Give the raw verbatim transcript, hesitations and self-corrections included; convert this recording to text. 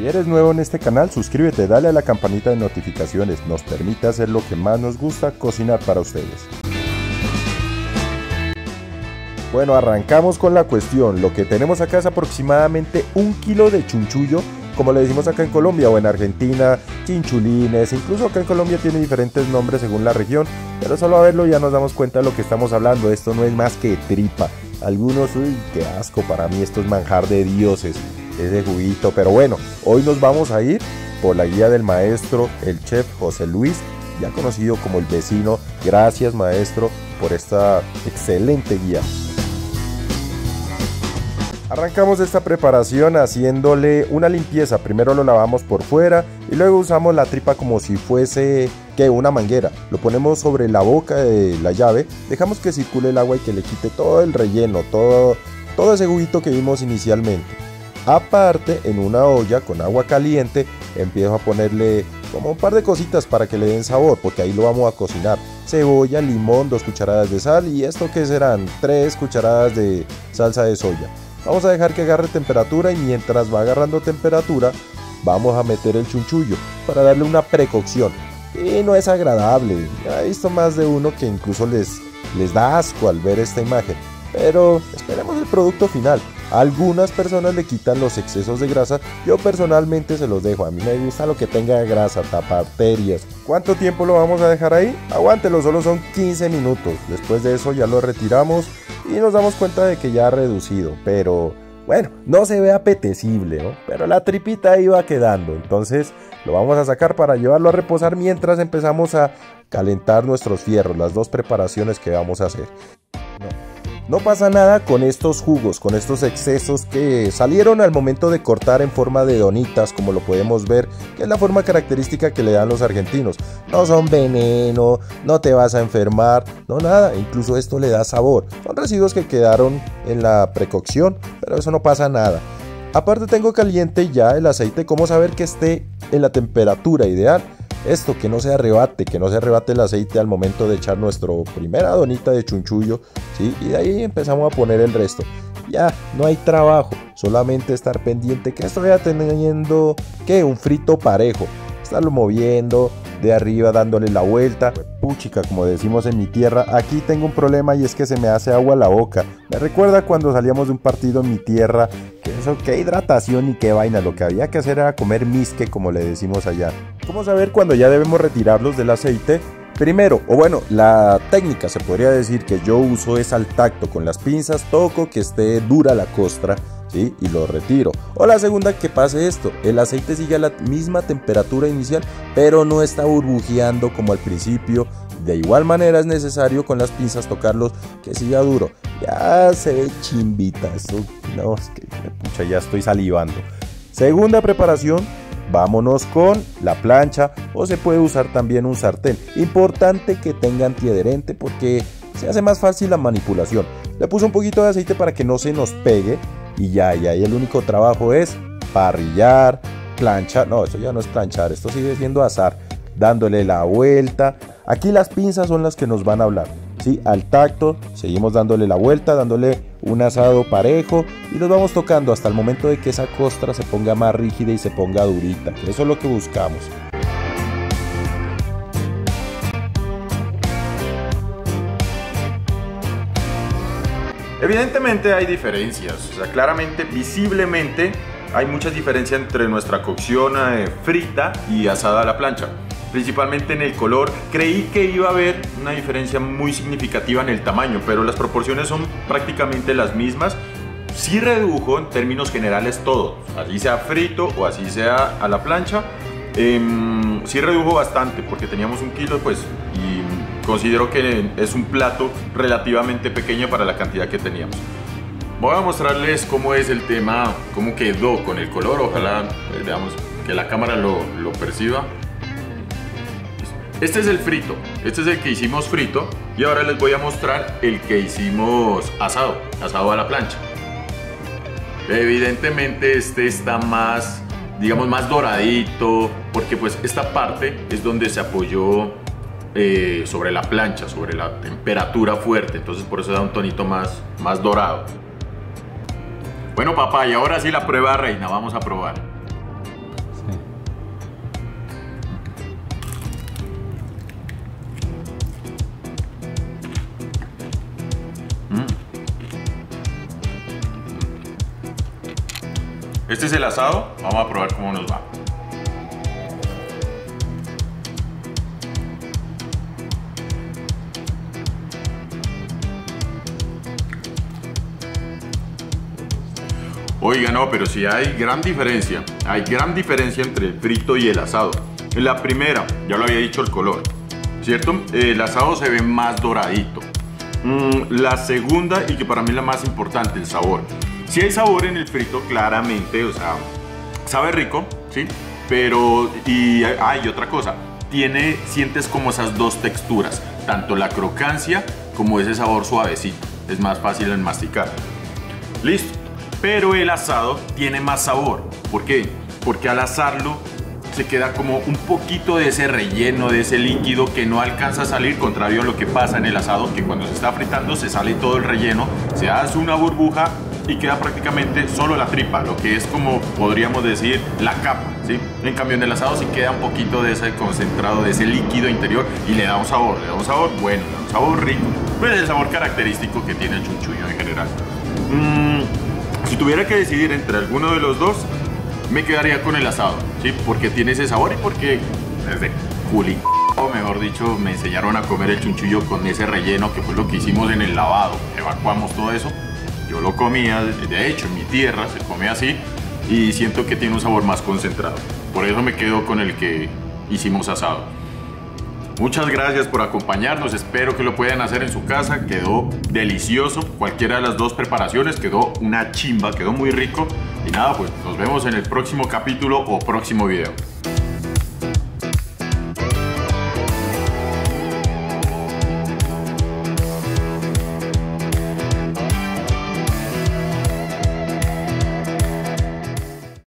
Si eres nuevo en este canal, suscríbete, dale a la campanita de notificaciones, nos permite hacer lo que más nos gusta, cocinar para ustedes. Bueno, arrancamos con la cuestión. Lo que tenemos acá es aproximadamente un kilo de chunchullo, como le decimos acá en Colombia o en Argentina, chinchulines, incluso acá en Colombia tiene diferentes nombres según la región, pero solo a verlo ya nos damos cuenta de lo que estamos hablando. Esto no es más que tripa. Algunos, uy, qué asco, para mí esto es manjar de dioses, ese juguito. Pero bueno, hoy nos vamos a ir por la guía del maestro, el chef José Luis, ya conocido como el vecino. Gracias, maestro, por esta excelente guía. Arrancamos esta preparación haciéndole una limpieza. Primero lo lavamos por fuera y luego usamos la tripa como si fuese que una manguera. Lo ponemos sobre la boca de la llave, dejamos que circule el agua y que le quite todo el relleno, todo, todo ese juguito que vimos inicialmente. Aparte, en una olla con agua caliente empiezo a ponerle como un par de cositas para que le den sabor, porque ahí lo vamos a cocinar. Cebolla, limón, dos cucharadas de sal y esto que serán tres cucharadas de salsa de soya. Vamos a dejar que agarre temperatura y mientras va agarrando temperatura vamos a meter el chunchullo para darle una precocción. Y no es agradable, ya he visto más de uno que incluso les, les da asco al ver esta imagen, pero esperemos el producto final. A algunas personas le quitan los excesos de grasa, yo personalmente se los dejo, a mí me gusta lo que tenga grasa, tapa arterias. ¿Cuánto tiempo lo vamos a dejar ahí? Aguántelo, solo son quince minutos, después de eso ya lo retiramos y nos damos cuenta de que ya ha reducido, pero bueno, no se ve apetecible, ¿no? Pero la tripita ahí va quedando, entonces lo vamos a sacar para llevarlo a reposar mientras empezamos a calentar nuestros fierros, las dos preparaciones que vamos a hacer. No pasa nada con estos jugos, con estos excesos que salieron al momento de cortar en forma de donitas, como lo podemos ver, que es la forma característica que le dan los argentinos. No son veneno, no te vas a enfermar, no nada, incluso esto le da sabor. Son residuos que quedaron en la precocción, pero eso no pasa nada. Aparte tengo caliente ya el aceite, ¿cómo saber que esté en la temperatura ideal? Esto, que no se arrebate, que no se arrebate el aceite al momento de echar nuestra primera donita de chunchullo, ¿sí? Y de ahí empezamos a poner el resto. Ya, no hay trabajo, solamente estar pendiente que esto vaya teniendo, ¿qué? Un frito parejo. Estarlo moviendo de arriba, dándole la vuelta. Puchica, como decimos en mi tierra, aquí tengo un problema y es que se me hace agua la boca. Me recuerda cuando salíamos de un partido en mi tierra, que eso, qué hidratación y qué vaina. Lo que había que hacer era comer misque, como le decimos allá. ¿Cómo saber cuando ya debemos retirarlos del aceite? Primero, o bueno, la técnica se podría decir que yo uso es al tacto. Con las pinzas toco que esté dura la costra, ¿sí? Y lo retiro. O la segunda, que pase esto, el aceite sigue a la misma temperatura inicial pero no está burbujeando como al principio. De igual manera es necesario con las pinzas tocarlos que siga duro. Ya se ve chimbita esto, no, es que pucha, ya estoy salivando. Segunda preparación, vámonos con la plancha o se puede usar también un sartén. Importante que tenga antiadherente porque se hace más fácil la manipulación. Le puse un poquito de aceite para que no se nos pegue. Y ya, y ahí el único trabajo es parrillar, planchar. No, esto ya no es planchar, esto sigue siendo asar, dándole la vuelta. Aquí las pinzas son las que nos van a hablar, ¿sí? Al tacto, seguimos dándole la vuelta, dándole un asado parejo y los vamos tocando hasta el momento de que esa costra se ponga más rígida y se ponga durita, que eso es lo que buscamos. Evidentemente hay diferencias, o sea, claramente, visiblemente, hay muchas diferencias entre nuestra cocción eh, frita y asada a la plancha. Principalmente en el color, creí que iba a haber una diferencia muy significativa en el tamaño, pero las proporciones son prácticamente las mismas. Sí redujo en términos generales todo, así sea frito o así sea a la plancha, eh, sí redujo bastante porque teníamos un kilo, pues, y considero que es un plato relativamente pequeño para la cantidad que teníamos. Voy a mostrarles cómo es el tema, cómo quedó con el color. Ojalá eh, veamos que la cámara lo, lo perciba. Este es el frito, este es el que hicimos frito y ahora les voy a mostrar el que hicimos asado, asado a la plancha. Evidentemente este está más, digamos, más doradito porque pues esta parte es donde se apoyó Eh, sobre la plancha, sobre la temperatura fuerte, entonces por eso da un tonito más, más dorado. Bueno, papá, y ahora sí la prueba reina, vamos a probar. Este es el asado, vamos a probar cómo nos va. Oiga, no, pero sí hay gran diferencia. Hay gran diferencia entre el frito y el asado. La primera, ya lo había dicho, el color, ¿cierto? El asado se ve más doradito. La segunda, y que para mí es la más importante, el sabor. Si hay sabor en el frito, claramente, o sea, sabe rico, ¿sí? Pero, y hay otra cosa, tiene, sientes como esas dos texturas, tanto la crocancia como ese sabor suavecito. Es más fácil en masticar. Listo. Pero el asado tiene más sabor. ¿Por qué? Porque al asarlo se queda como un poquito de ese relleno, de ese líquido que no alcanza a salir, contrario a lo que pasa en el asado, que cuando se está fritando se sale todo el relleno, se hace una burbuja y queda prácticamente solo la tripa, lo que es como podríamos decir la capa, ¿sí? En cambio en el asado sí queda un poquito de ese concentrado, de ese líquido interior, y le da un sabor, le da un sabor bueno, le da un sabor rico. Pues es el sabor característico que tiene el chunchullo en general. Mmm... Si tuviera que decidir entre alguno de los dos, me quedaría con el asado, ¿sí? Porque tiene ese sabor y porque desde culi, o mejor dicho, me enseñaron a comer el chunchullo con ese relleno, que fue lo que hicimos en el lavado. Evacuamos todo eso. Yo lo comía, de hecho, en mi tierra se come así, y siento que tiene un sabor más concentrado. Por eso me quedo con el que hicimos asado. Muchas gracias por acompañarnos, espero que lo puedan hacer en su casa, quedó delicioso, cualquiera de las dos preparaciones, quedó una chimba, quedó muy rico, y nada, pues nos vemos en el próximo capítulo o próximo video.